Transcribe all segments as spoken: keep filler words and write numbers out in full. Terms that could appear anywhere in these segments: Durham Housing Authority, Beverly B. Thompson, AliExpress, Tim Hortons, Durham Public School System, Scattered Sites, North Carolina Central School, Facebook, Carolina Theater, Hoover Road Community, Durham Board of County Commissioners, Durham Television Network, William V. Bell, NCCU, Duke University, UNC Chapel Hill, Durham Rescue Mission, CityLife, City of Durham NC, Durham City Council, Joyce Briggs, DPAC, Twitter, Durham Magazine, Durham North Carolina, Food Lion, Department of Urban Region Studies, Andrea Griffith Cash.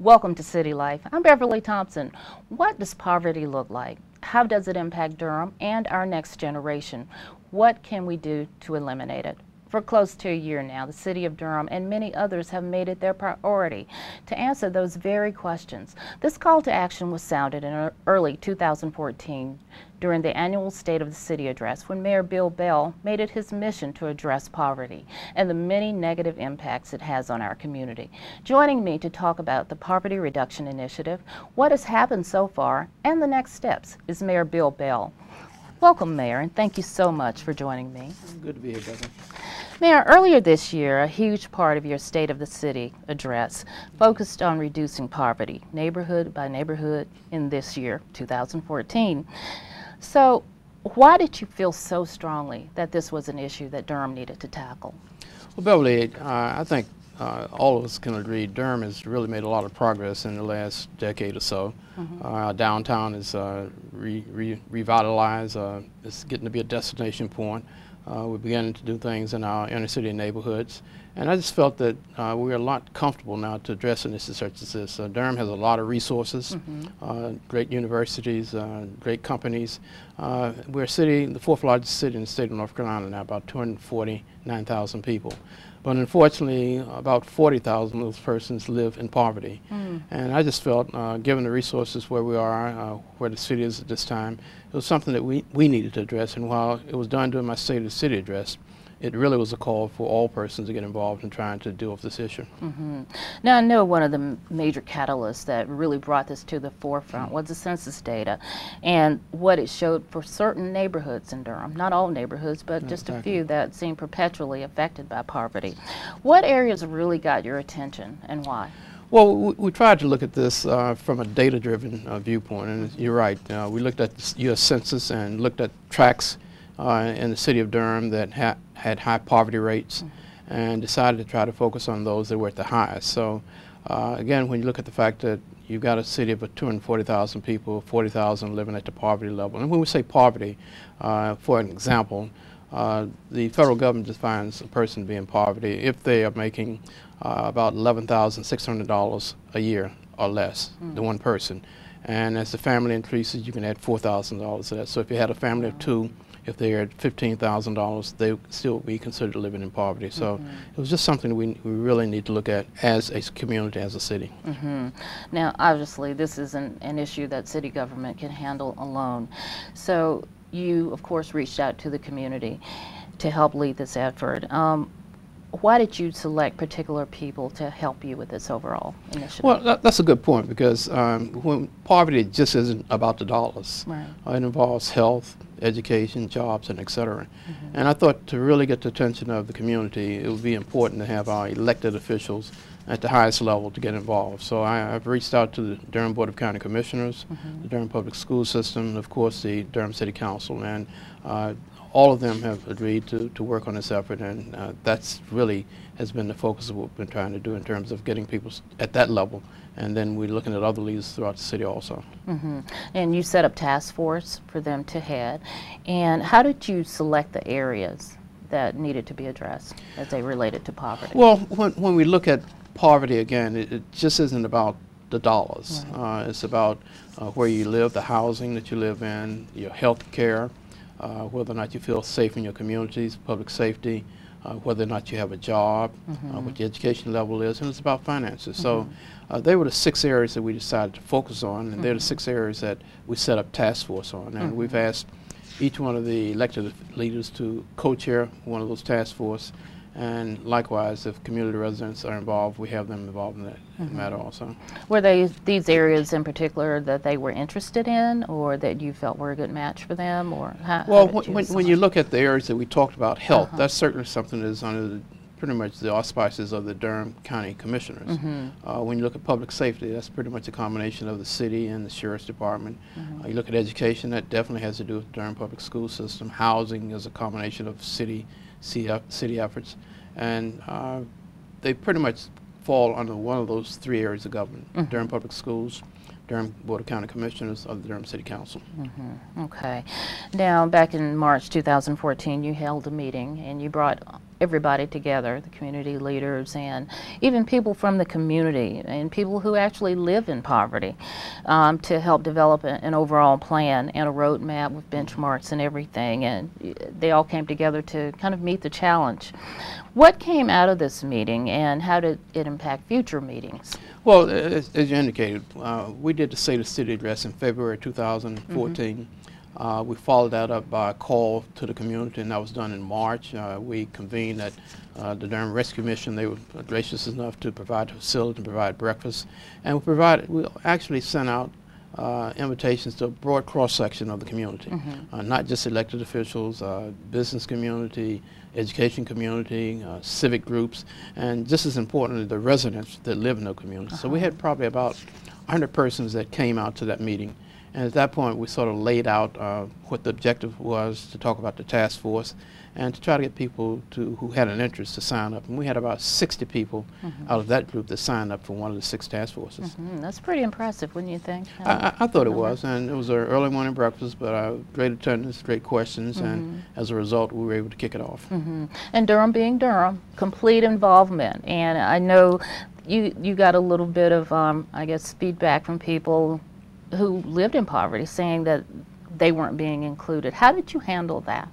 Welcome to City Life. I'm Beverly Thompson. What does poverty look like? How does it impact Durham and our next generation? What can we do to eliminate it? For close to a year now, the City of Durham and many others have made it their priority to answer those very questions. This call to action was sounded in early two thousand fourteen during the annual State of the City Address when Mayor Bill Bell made it his mission to address poverty and the many negative impacts it has on our community. Joining me to talk about the Poverty Reduction Initiative, what has happened so far, and the next steps is Mayor Bill Bell. Welcome, Mayor, and thank you so much for joining me. Good to be here, Beverly. Mayor, earlier this year, a huge part of your State of the City address focused on reducing poverty, neighborhood by neighborhood, in this year, two thousand fourteen. So why did you feel so strongly that this was an issue that Durham needed to tackle? Well, Beverly, uh, I think uh, all of us can agree Durham has really made a lot of progress in the last decade or so. Mm-hmm. uh, downtown is uh, re re revitalized. Uh, it's getting to be a destination point. Uh, we began to do things in our inner city neighborhoods, and I just felt that uh, we were a lot comfortable now to address an issue such as this. Uh, Durham has a lot of resources, mm-hmm. uh, great universities, uh, great companies. Uh, we're a city, the fourth largest city in the state of North Carolina now, about two hundred forty-nine thousand people. But unfortunately, about forty thousand of those persons live in poverty. Mm. And I just felt, uh, given the resources where we are, uh, where the city is at this time, it was something that we, we needed to address. And while it was done during my State of the City address, it really was a call for all persons to get involved in trying to deal with this issue. Mm-hmm. Now, I know one of the major catalysts that really brought this to the forefront was the census data and what it showed for certain neighborhoods in Durham. Not all neighborhoods, but just exactly. a few that seem perpetually affected by poverty. What areas really got your attention and why? Well, we, we tried to look at this uh, from a data-driven uh, viewpoint, and you're right. Uh, we looked at the U S Census and looked at tracts Uh, in the city of Durham that ha had high poverty rates, mm-hmm. and decided to try to focus on those that were at the highest. So uh, again, when you look at the fact that you've got a city of two hundred forty thousand people, forty thousand living at the poverty level. And when we say poverty, uh, for an example, uh, the federal government defines a person to be in poverty if they are making uh, about eleven thousand six hundred dollars a year or less, mm-hmm. the one person. And as the family increases, you can add four thousand dollars to that. So if you had a family of two, if they are at fifteen thousand dollars, they still would be considered living in poverty. So mm-hmm. it was just something we, we really need to look at as a community, as a city. Mm-hmm. Now, obviously, this is an, an issue that city government can handle alone. So you, of course, reached out to the community to help lead this effort. Um, Why did you select particular people to help you with this overall initiative? Well, that, that's a good point, because um, when poverty just isn't about the dollars. Right. Uh, it involves health, education, jobs, and et cetera. Mm-hmm. And I thought to really get the attention of the community, it would be important to have our elected officials at the highest level to get involved. So I, I've reached out to the Durham Board of County Commissioners, mm-hmm. the Durham Public School System, and of course the Durham City Council. and. Uh, All of them have agreed to, to work on this effort, and uh, that's really has been the focus of what we've been trying to do in terms of getting people at that level, and then we're looking at other leaders throughout the city also. Mm-hmm. And you set up task force for them to head, and how did you select the areas that needed to be addressed as they related to poverty? Well, when, when we look at poverty again, it, it just isn't about the dollars. Right. Uh, it's about uh, where you live, the housing that you live in, your health care, Uh, whether or not you feel safe in your communities, public safety, uh, whether or not you have a job, mm-hmm. uh, what your education level is, and it's about finances. Mm-hmm. So uh, they were the six areas that we decided to focus on, and mm-hmm. they're the six areas that we set up task force on. And mm-hmm. we've asked each one of the elected leaders to co-chair one of those task force. And likewise, if community residents are involved, we have them involved in that mm-hmm. matter also. Were they these areas in particular that they were interested in, or that you felt were a good match for them, or how? Well, how you when, when you look at the areas that we talked about, health, uh-huh. that's certainly something that is under the, pretty much the auspices of the Durham County Commissioners. Mm-hmm. uh, when you look at public safety, that's pretty much a combination of the city and the sheriff's department. Mm-hmm. uh, you look at education, that definitely has to do with the Durham Public School System. Housing is a combination of city. city efforts, and uh, they pretty much fall under one of those three areas of government, mm-hmm. Durham Public Schools, Durham Board of County Commissioners of the Durham City Council. Mm-hmm. Okay. Now, back in March two thousand fourteen, you held a meeting and you brought everybody together, the community leaders and even people from the community and people who actually live in poverty, um, to help develop a, an overall plan and a roadmap with benchmarks and everything. And they all came together to kind of meet the challenge. What came out of this meeting and how did it impact future meetings? Well, as, as you indicated, uh, we did the State of City Address in February two thousand fourteen. Mm-hmm. Uh, we followed that up by a call to the community, and that was done in March. Uh, we convened at uh, the Durham Rescue Mission. They were gracious enough to provide a facility, to provide breakfast, and we provided. We actually sent out uh, invitations to a broad cross-section of the community, mm-hmm. uh, not just elected officials, uh, business community, education community, uh, civic groups, and just as importantly, the residents that live in the community. Uh-huh. So we had probably about one hundred persons that came out to that meeting. And at that point, we sort of laid out uh, what the objective was, to talk about the task force and to try to get people to, who had an interest to sign up. And we had about sixty people mm-hmm. out of that group that signed up for one of the six task forces. Mm-hmm. That's pretty impressive, wouldn't you think? I, I thought it was, and it was an early morning breakfast, but uh, great attendance, great questions, mm-hmm. and as a result, we were able to kick it off. Mm-hmm. And Durham being Durham, complete involvement, and I know you, you got a little bit of, um, I guess, feedback from people who lived in poverty saying that they weren't being included. How did you handle that?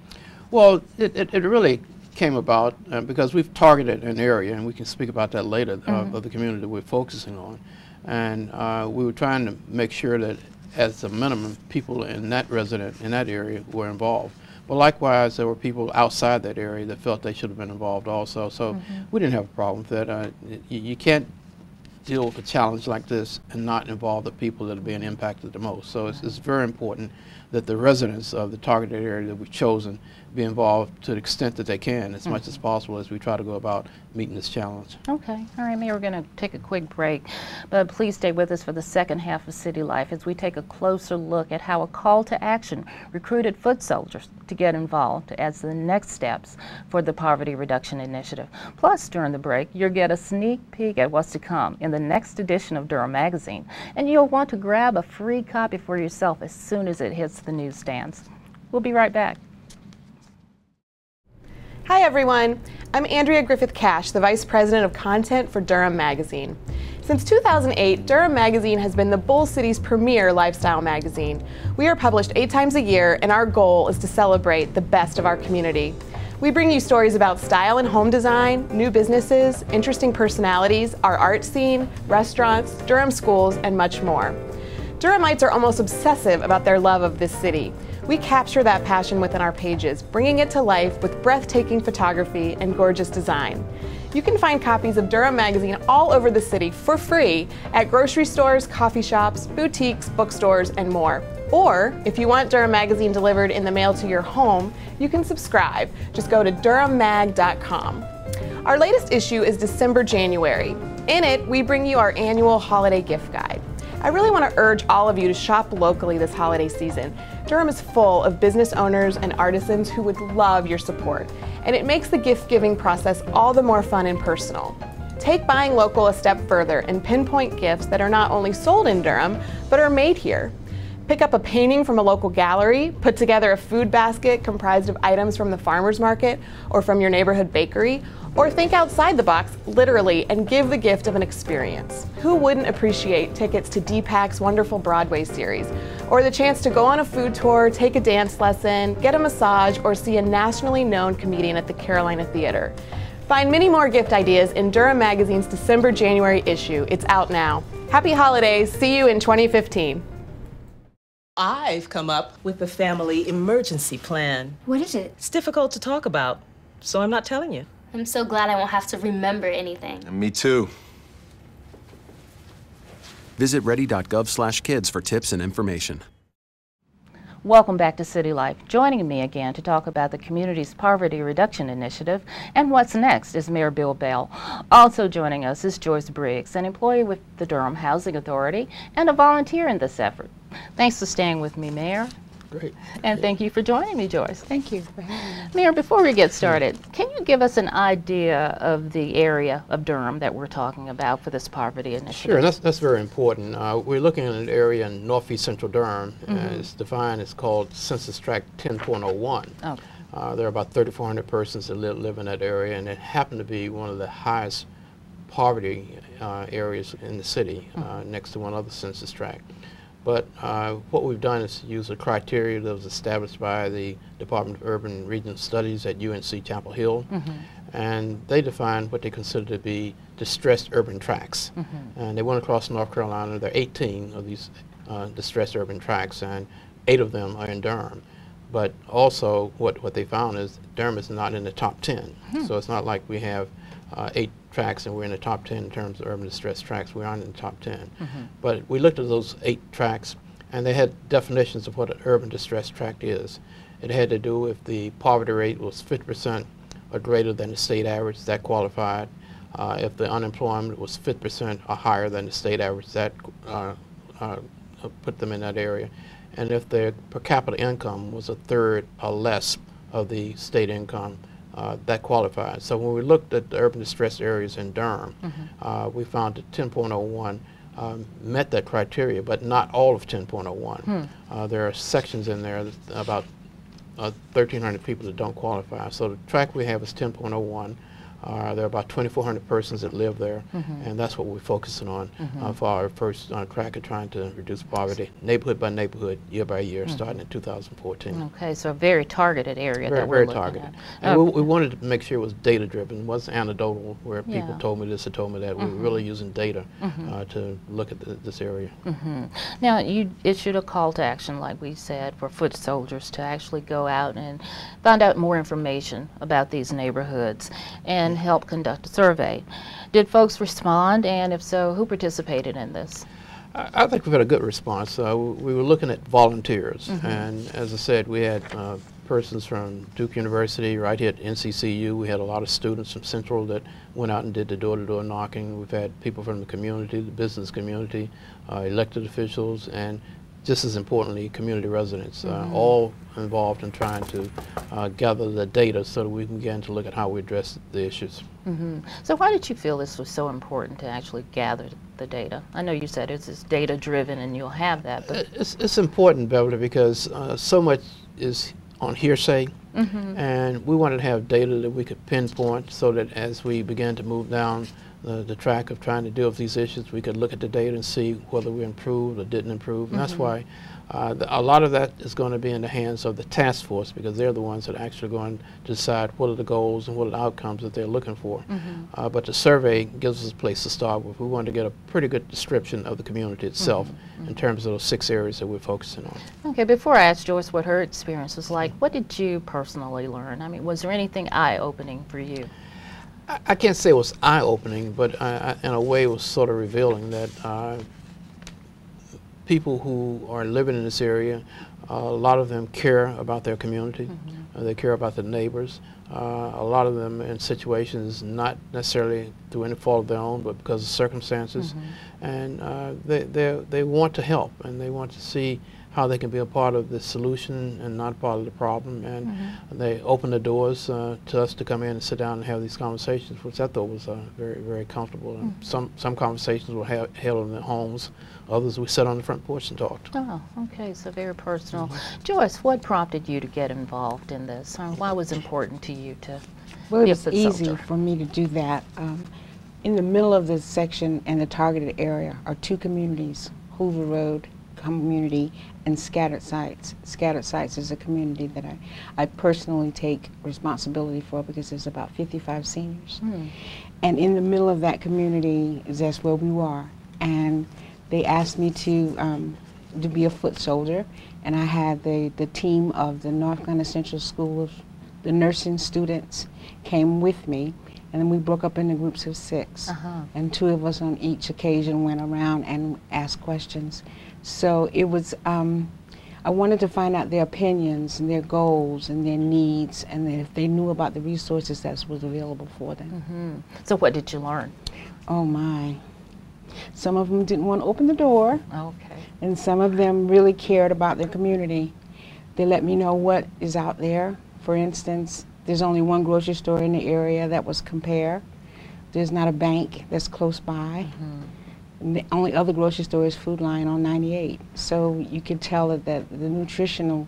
Well, it, it, it really came about uh, because we've targeted an area, and we can speak about that later, mm-hmm. uh, of the community that we're focusing on. And uh, we were trying to make sure that as a minimum, people in that resident, in that area, were involved. But likewise, there were people outside that area that felt they should have been involved also. So mm-hmm. we didn't have a problem with that. Uh, you, you can't deal with a challenge like this and not involve the people that are being impacted the most. So it's, it's very important that the residents of the targeted area that we've chosen be involved to the extent that they can, as mm-hmm. much as possible, as we try to go about meeting this challenge. Okay. All right, Mayor, we're going to take a quick break, but please stay with us for the second half of City Life as we take a closer look at how a call to action recruited foot soldiers to get involved as the next steps for the Poverty Reduction Initiative. Plus, during the break, you'll get a sneak peek at what's to come in the next edition of Durham Magazine, and you'll want to grab a free copy for yourself as soon as it hits the newsstands. We'll be right back. Hi everyone, I'm Andrea Griffith Cash, the Vice President of Content for Durham Magazine. Since two thousand eight, Durham Magazine has been the Bull City's premier lifestyle magazine. We are published eight times a year, and our goal is to celebrate the best of our community. We bring you stories about style and home design, new businesses, interesting personalities, our art scene, restaurants, Durham schools, and much more. Durhamites are almost obsessive about their love of this city. We capture that passion within our pages, bringing it to life with breathtaking photography and gorgeous design. You can find copies of Durham Magazine all over the city for free at grocery stores, coffee shops, boutiques, bookstores, and more. Or, if you want Durham Magazine delivered in the mail to your home, you can subscribe. Just go to durham mag dot com. Our latest issue is December January. In it, we bring you our annual holiday gift guide. I really want to urge all of you to shop locally this holiday season. Durham is full of business owners and artisans who would love your support, and it makes the gift-giving process all the more fun and personal. Take buying local a step further and pinpoint gifts that are not only sold in Durham, but are made here. Pick up a painting from a local gallery, put together a food basket comprised of items from the farmer's market or from your neighborhood bakery, or think outside the box, literally, and give the gift of an experience. Who wouldn't appreciate tickets to D PAC's wonderful Broadway series, or the chance to go on a food tour, take a dance lesson, get a massage, or see a nationally known comedian at the Carolina Theater? Find many more gift ideas in Durham Magazine's December January issue. It's out now. Happy holidays. See you in twenty fifteen. I've come up with a family emergency plan. What is it? It's difficult to talk about, so I'm not telling you. I'm so glad I won't have to remember anything. And me too. Visit ready dot gov slash kids for tips and information. Welcome back to City Life. Joining me again to talk about the community's Poverty Reduction Initiative and what's next is Mayor Bill Bell. Also joining us is Joyce Briggs, an employee with the Durham Housing Authority and a volunteer in this effort. Thanks for staying with me, Mayor. Great. And thank you for joining me, Joyce. Thank you for having me. Mayor, before we get started, can you give us an idea of the area of Durham that we're talking about for this poverty initiative? Sure, that's, that's very important. Uh, we're looking at an area in northeast central Durham, mm-hmm. and it's defined, it's called Census Tract ten point oh one. Okay. Uh, there are about thirty-four hundred persons that live, live in that area, and it happened to be one of the highest poverty uh, areas in the city, mm-hmm. uh, next to one other census tract. But uh, what we've done is use a criteria that was established by the Department of Urban Region Studies at U N C Chapel Hill, mm-hmm. and they defined what they consider to be distressed urban tracts. Mm-hmm. And they went across North Carolina. There are eighteen of these uh, distressed urban tracts, and eight of them are in Durham. But also what, what they found is Durham is not in the top ten. Mm-hmm. So it's not like we have uh, eight tracks and we're in the top ten in terms of urban distress tracks. We aren't in the top ten. Mm-hmm. But we looked at those eight tracks, and they had definitions of what an urban distress tract is. It had to do if the poverty rate was fifty percent or greater than the state average, that qualified. Uh, if the unemployment was fifty percent or higher than the state average, that uh, uh, put them in that area. And if their per capita income was a third or less of the state income, uh, that qualified. So when we looked at the urban distress areas in Durham, mm-hmm. uh, we found that ten point oh one um, met that criteria, but not all of ten point oh one. Hmm. Uh, there are sections in there, that about uh, thirteen hundred people that don't qualify. So the track we have is ten point oh one. Uh, there are about twenty-four hundred persons that live there, mm-hmm. and that's what we're focusing on mm-hmm. uh, for our first uh, crack at trying to reduce poverty, neighborhood by neighborhood, year by year, mm-hmm. starting in two thousand fourteen. Okay, so a very targeted area very, that we're very looking targeted. At. And okay. we, we wanted to make sure it was data-driven. It wasn't anecdotal where yeah. people told me this or told me that. Mm-hmm. We were really using data mm-hmm. uh, to look at the, this area. Mm-hmm. Now, you issued a call to action, like we said, for foot soldiers to actually go out and find out more information about these neighborhoods. And And help conduct a survey. Did folks respond, and if so, who participated in this? I, I think we've had a good response. Uh, we were looking at volunteers, mm-hmm. and as I said, we had uh, persons from Duke University, right here at N C C U. We had a lot of students from Central that went out and did the door-to-door knocking. We've had people from the community, the business community, uh, elected officials, and just as importantly, community residents, mm-hmm. uh, all involved in trying to uh, gather the data so that we can begin to look at how we address the issues. Mm-hmm. So why did you feel this was so important to actually gather the data? I know you said it's, it's data-driven and you'll have that. But it's, it's important, Beverly, because uh, so much is on hearsay, mm-hmm. and we wanted to have data that we could pinpoint so that as we began to move down The, the track of trying to deal with these issues, we could look at the data and see whether we improved or didn't improve. And mm-hmm. that's why uh, the, a lot of that is going to be in the hands of the task force, because they're the ones that are actually going to decide what are the goals and what are the outcomes that they're looking for. Mm-hmm. uh, but the survey gives us a place to start with. We wanted to get a pretty good description of the community itself mm-hmm. in terms of those six areas that we're focusing on. Okay, before I ask Joyce what her experience was like, what did you personally learn? I mean, was there anything eye-opening for you? I can't say it was eye-opening, but I, I, in a way it was sort of revealing that uh, people who are living in this area, uh, a lot of them care about their community, mm-hmm. uh, they care about their neighbors, uh, a lot of them in situations not necessarily through any fault of their own, but because of circumstances, mm-hmm. and uh, they, they, they want to help, and they want to see how they can be a part of the solution and not part of the problem. And mm-hmm. they opened the doors uh, to us to come in and sit down and have these conversations, which I thought was uh, very, very comfortable. Mm-hmm. And some, some conversations were ha held in their homes. Others we sat on the front porch and talked. Oh, okay, so very personal. Mm-hmm. Joyce, what prompted you to get involved in this? Um, why was it important to you to well, be a foot soldier? Well, it was easy for me to do that. Um, in the middle of this section and the targeted area are two communities, Hoover Road Community and Scattered Sites. Scattered Sites is a community that I, I personally take responsibility for, because there's about fifty-five seniors. Mm. And in the middle of that community, that's where we are. And they asked me to, um, to be a foot soldier. And I had the, the team of the North Carolina Central School, the nursing students came with me. And then we broke up into groups of six. Uh-huh. And two of us on each occasion went around and asked questions. So it was, um, I wanted to find out their opinions and their goals and their needs, and if they knew about the resources that was available for them. Mm-hmm. So what did you learn? Oh my. Some of them didn't want to open the door. Okay. And some of them really cared about their community. They let me know what is out there. For instance, there's only one grocery store in the area that was Compare. There's not a bank that's close by. Mm-hmm. And the only other grocery store is Food Lion on ninety-eight. So you can tell that the, the nutritional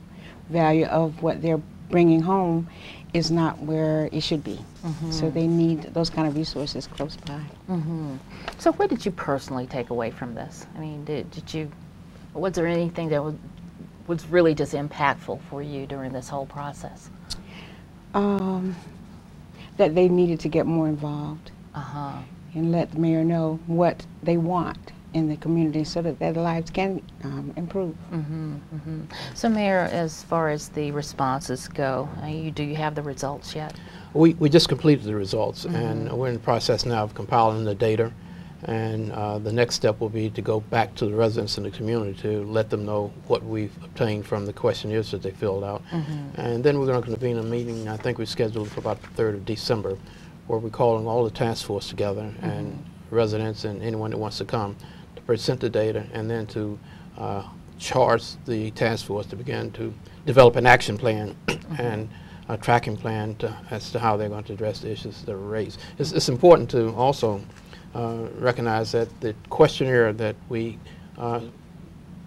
value of what they're bringing home is not where it should be. Mm-hmm. So they need those kind of resources close by. Mm-hmm. So what did you personally take away from this? I mean, did, did you, was there anything that was, was really just impactful for you during this whole process? Um, that they needed to get more involved. Uh-huh. And let the mayor know what they want in the community so that their lives can um, improve. Mm-hmm, mm-hmm. So Mayor, as far as the responses go, uh, you, do you have the results yet? We, we just completed the results, mm-hmm. and we're in the process now of compiling the data, and uh, the next step will be to go back to the residents in the community to let them know what we've obtained from the questionnaires that they filled out. Mm-hmm. And then we're going to convene a meeting, I think we scheduled for about the third of December, where we're calling all the task force together, mm-hmm. and residents and anyone that wants to come, to present the data and then to uh, charge the task force to begin to develop an action plan mm-hmm. and a tracking plan to, as to how they're going to address the issues that are raised. It's, it's important to also uh, recognize that the questionnaire that we uh,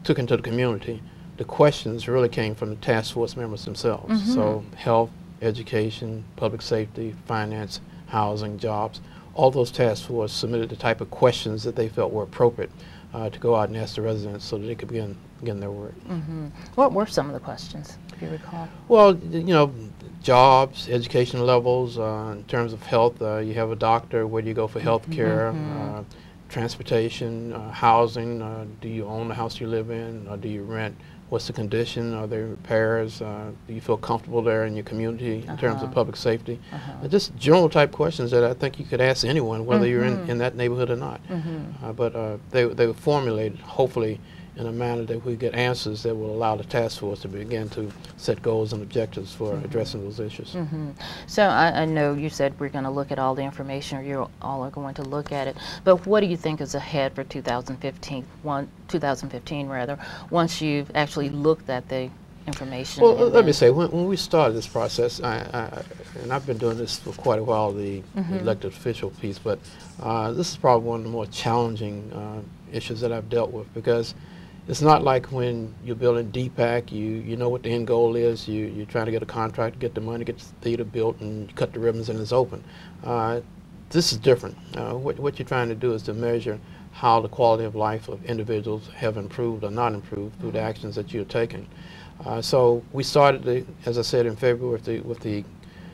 took into the community, the questions really came from the task force members themselves. Mm-hmm. So health, education, public safety, finance, housing, jobs, all those task force submitted the type of questions that they felt were appropriate uh, to go out and ask the residents so that they could begin, begin their work. Mm-hmm. What were some of the questions, if you recall? Well, you know, jobs, education levels, uh, in terms of health, uh, you have a doctor, where do you go for health care, mm-hmm. uh, transportation, uh, housing, uh, do you own the house you live in, or do you rent? What's the condition? Are there repairs? Uh, do you feel comfortable there in your community in uh-huh. terms of public safety? Uh-huh. Uh, just general type questions that I think you could ask anyone, whether mm-hmm. you're in, in that neighborhood or not. Mm-hmm. uh, but uh, they, they were formulated, hopefully, in a manner that we get answers that will allow the task force to begin to set goals and objectives for mm-hmm. addressing those issues. Mm-hmm. So I, I know you said we're going to look at all the information, or you all are going to look at it, but what do you think is ahead for two thousand fifteen, one, two thousand fifteen rather, once you've actually looked at the information? Well, let me say, when, when we started this process, I, I, and I've been doing this for quite a while, the mm-hmm. elected official piece, but uh, this is probably one of the more challenging uh, issues that I've dealt with, because it's not like when you're building D PAC, you, you know what the end goal is, you, you're trying to get a contract, get the money, get the theater built, and cut the ribbons and it's open. Uh, this is different. Uh, what, what you're trying to do is to measure how the quality of life of individuals have improved or not improved through the actions that you're taking. Uh, so we started, the, as I said, in February with the, with the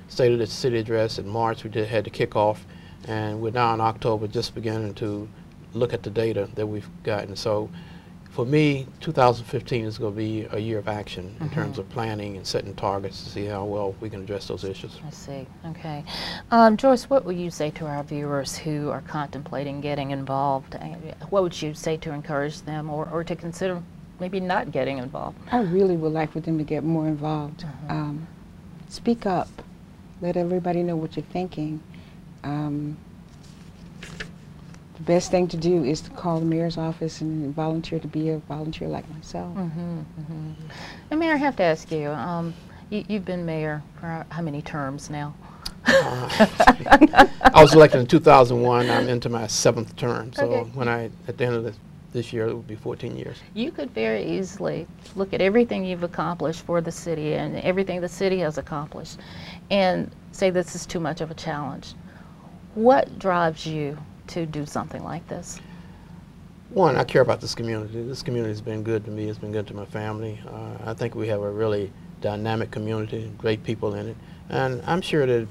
State of the City Address. In March, we did, had the kickoff, and we're now in October just beginning to look at the data that we've gotten. So, for me, two thousand fifteen is going to be a year of action in mm-hmm. terms of planning and setting targets to see how well we can address those issues. I see. Okay. Um, Joyce, what would you say to our viewers who are contemplating getting involved? What would you say to encourage them, or, or to consider maybe not getting involved? I really would like for them to get more involved. Mm-hmm. um, speak up. Let everybody know what you're thinking. Um, The best thing to do is to call the mayor's office and volunteer to be a volunteer like myself. Mm-hmm, mm-hmm. And Mayor, I have to ask you, um, you, you've been mayor for how many terms now? uh, I was elected in two thousand one. I'm into my seventh term. So okay. when I, at the end of the this year, it would be fourteen years. You could very easily look at everything you've accomplished for the city and everything the city has accomplished and say this is too much of a challenge. What drives you to do something like this? One, I care about this community. This community has been good to me. It's been good to my family. Uh, I think we have a really dynamic community, great people in it. And I'm sure that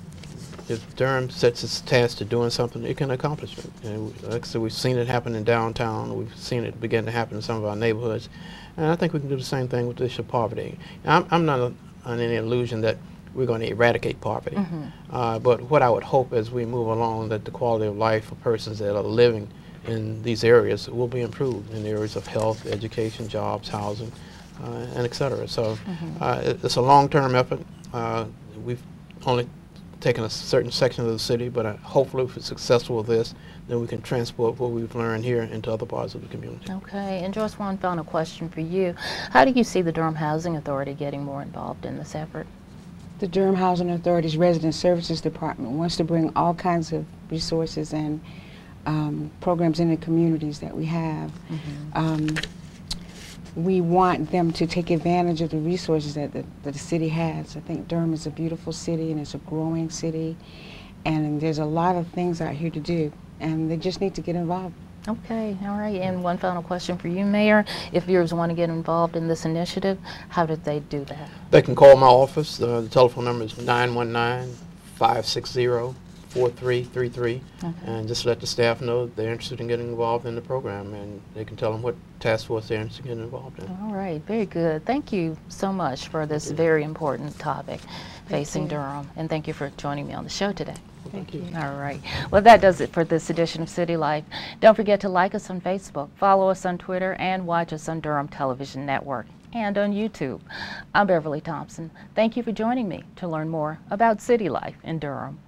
if Durham sets its task to doing something, it can accomplish it. And like I said, we've seen it happen in downtown. We've seen it begin to happen in some of our neighborhoods. And I think we can do the same thing with the issue of poverty. I'm, I'm not on any illusion that we're going to eradicate poverty. Mm-hmm. uh, but what I would hope as we move along that the quality of life for persons that are living in these areas will be improved in the areas of health, education, jobs, housing, uh, and et cetera. So mm-hmm. uh, it's a long-term effort. Uh, we've only taken a certain section of the city, but I, hopefully if we're successful with this, then we can transport what we've learned here into other parts of the community. Okay, and Joyce, one final question for you. How do you see the Durham Housing Authority getting more involved in this effort? The Durham Housing Authority's Resident Services Department wants to bring all kinds of resources and um, programs in the communities that we have. Mm-hmm. um, we want them to take advantage of the resources that the, that the city has. I think Durham is a beautiful city and it's a growing city, and there's a lot of things out here to do, and they just need to get involved. Okay, all right, and one final question for you, Mayor. If viewers want to get involved in this initiative, how did they do that? They can call my office. Uh, the telephone number is nine one nine, five six zero, four three three three, okay, and just let the staff know they're interested in getting involved in the program, and they can tell them what task force they're interested in getting involved in. All right, very good. Thank you so much for this very important topic facing Durham, and thank you for joining me on the show today. Thank you. All right. Well, that does it for this edition of City Life. Don't forget to like us on Facebook, follow us on Twitter, and watch us on Durham Television Network and on YouTube. I'm Beverly Thompson. Thank you for joining me to learn more about City Life in Durham.